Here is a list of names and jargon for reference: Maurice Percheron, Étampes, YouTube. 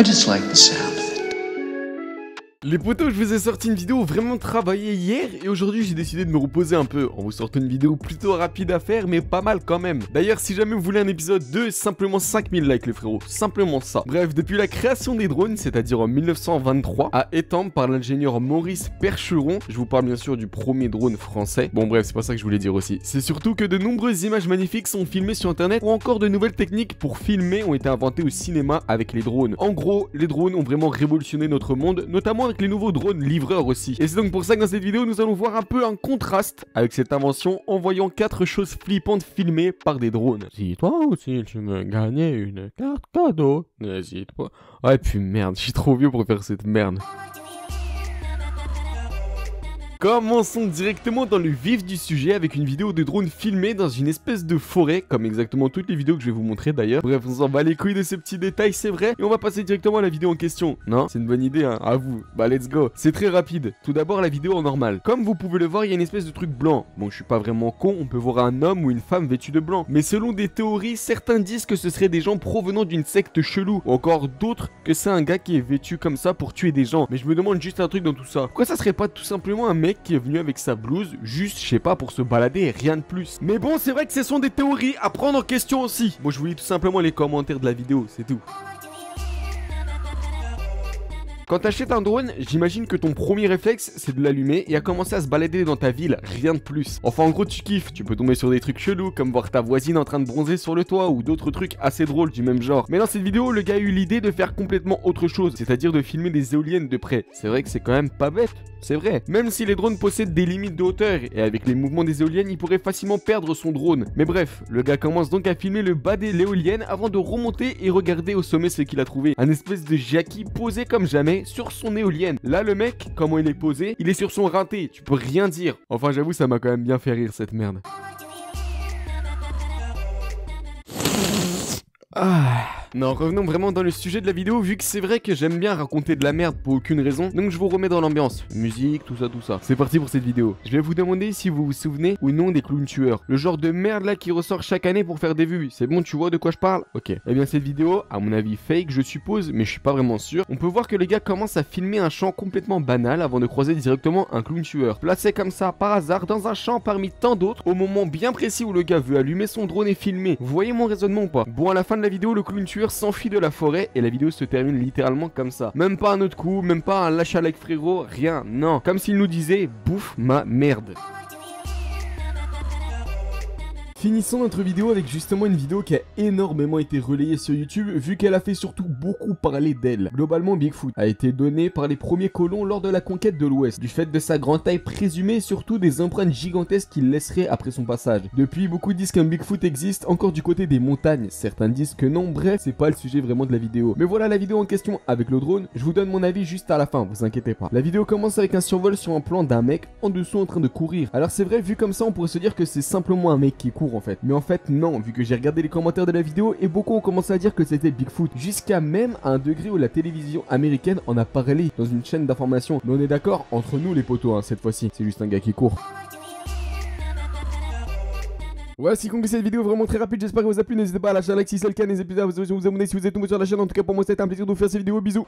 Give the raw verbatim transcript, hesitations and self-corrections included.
I just like the sound. Les potos, je vous ai sorti une vidéo vraiment travaillée hier et aujourd'hui j'ai décidé de me reposer un peu en vous sortant une vidéo plutôt rapide à faire mais pas mal quand même. D'ailleurs si jamais vous voulez un épisode deux, simplement cinq mille likes les frérots, simplement ça. Bref, depuis la création des drones, c'est-à-dire en mille neuf cent vingt-trois à Étampes par l'ingénieur Maurice Percheron, je vous parle bien sûr du premier drone français. Bon bref, c'est pas ça que je voulais dire aussi. C'est surtout que de nombreuses images magnifiques sont filmées sur internet ou encore de nouvelles techniques pour filmer ont été inventées au cinéma avec les drones. En gros, les drones ont vraiment révolutionné notre monde, notamment avec les nouveaux drones livreurs aussi. Et c'est donc pour ça que dans cette vidéo, nous allons voir un peu un contraste avec cette invention en voyant quatre choses flippantes filmées par des drones. Si toi aussi tu me gagnais une carte cadeau, n'hésite pas. Ah et puis merde, je suis trop vieux pour faire cette merde. Commençons directement dans le vif du sujet avec une vidéo de drone filmée dans une espèce de forêt, comme exactement toutes les vidéos que je vais vous montrer d'ailleurs. Bref, on s'en bat les couilles de ces petits détails, c'est vrai, et on va passer directement à la vidéo en question. Non, c'est une bonne idée, hein, à vous. Bah, let's go. C'est très rapide. Tout d'abord, la vidéo en normal. Comme vous pouvez le voir, il y a une espèce de truc blanc. Bon, je suis pas vraiment con, on peut voir un homme ou une femme vêtue de blanc. Mais selon des théories, certains disent que ce seraient des gens provenant d'une secte chelou, ou encore d'autres que c'est un gars qui est vêtu comme ça pour tuer des gens. Mais je me demande juste un truc dans tout ça. Pourquoi ça serait pas tout simplement un mec qui est venu avec sa blouse, juste, je sais pas, pour se balader et rien de plus. Mais bon, c'est vrai que ce sont des théories à prendre en question aussi. Moi, je vous lis tout simplement les commentaires de la vidéo, c'est tout. Quand t'achètes un drone, j'imagine que ton premier réflexe, c'est de l'allumer et à commencer à se balader dans ta ville, rien de plus. Enfin, en gros, tu kiffes, tu peux tomber sur des trucs chelous, comme voir ta voisine en train de bronzer sur le toit ou d'autres trucs assez drôles du même genre. Mais dans cette vidéo, le gars a eu l'idée de faire complètement autre chose, c'est-à-dire de filmer des éoliennes de près. C'est vrai que c'est quand même pas bête, c'est vrai. Même si les drones possèdent des limites de hauteur, et avec les mouvements des éoliennes, il pourrait facilement perdre son drone. Mais bref, le gars commence donc à filmer le bas des éoliennes avant de remonter et regarder au sommet ce qu'il a trouvé. Un espèce de Jackie posé comme jamais sur son éolienne. Là le mec, comment il est posé, il est sur son raté, tu peux rien dire. Enfin j'avoue, ça m'a quand même bien fait rire cette merde. Ah. Non, revenons vraiment dans le sujet de la vidéo, vu que c'est vrai que j'aime bien raconter de la merde pour aucune raison, donc je vous remets dans l'ambiance. Musique, tout ça, tout ça. C'est parti pour cette vidéo. Je vais vous demander si vous vous souvenez ou non des clowns tueurs. Le genre de merde là qui ressort chaque année pour faire des vues. C'est bon, tu vois de quoi je parle? Ok. Eh bien cette vidéo, à mon avis fake, je suppose, mais je suis pas vraiment sûr. On peut voir que les gars commencent à filmer un champ complètement banal avant de croiser directement un clown tueur. Placé comme ça, par hasard, dans un champ parmi tant d'autres, au moment bien précis où le gars veut allumer son drone et filmer. Vous voyez mon raisonnement ou pas? Bon, à la fin de la vidéo, le clown tueur s'enfuit de la forêt et la vidéo se termine littéralement comme ça. Même pas un autre coup, même pas un lâche à like frérot, rien, non. Comme s'il nous disait, bouffe ma merde. Finissons notre vidéo avec justement une vidéo qui a énormément été relayée sur YouTube, vu qu'elle a fait surtout beaucoup parler d'elle. Globalement, Bigfoot a été donné par les premiers colons lors de la conquête de l'Ouest, du fait de sa grande taille présumée et surtout des empreintes gigantesques qu'il laisserait après son passage. Depuis, beaucoup disent qu'un Bigfoot existe encore du côté des montagnes, certains disent que non, bref, c'est pas le sujet vraiment de la vidéo. Mais voilà la vidéo en question avec le drone, je vous donne mon avis juste à la fin, vous inquiétez pas. La vidéo commence avec un survol sur un plan d'un mec en dessous en train de courir. Alors c'est vrai, vu comme ça, on pourrait se dire que c'est simplement un mec qui court en fait. Mais en fait non, vu que j'ai regardé les commentaires de la vidéo et beaucoup ont commencé à dire que c'était Bigfoot, jusqu'à même à un degré où la télévision américaine en a parlé dans une chaîne d'information. Mais on est d'accord entre nous les potos, hein, cette fois-ci, c'est juste un gars qui court. Voilà, c'est conclu cette vidéo vraiment très rapide, j'espère que vous a plu, n'hésitez pas à lâcher un like si c'est le cas, n'hésitez pas à vous abonner si vous êtes tombé sur la chaîne, en tout cas pour moi c'était un plaisir de vous faire ces vidéos, bisous.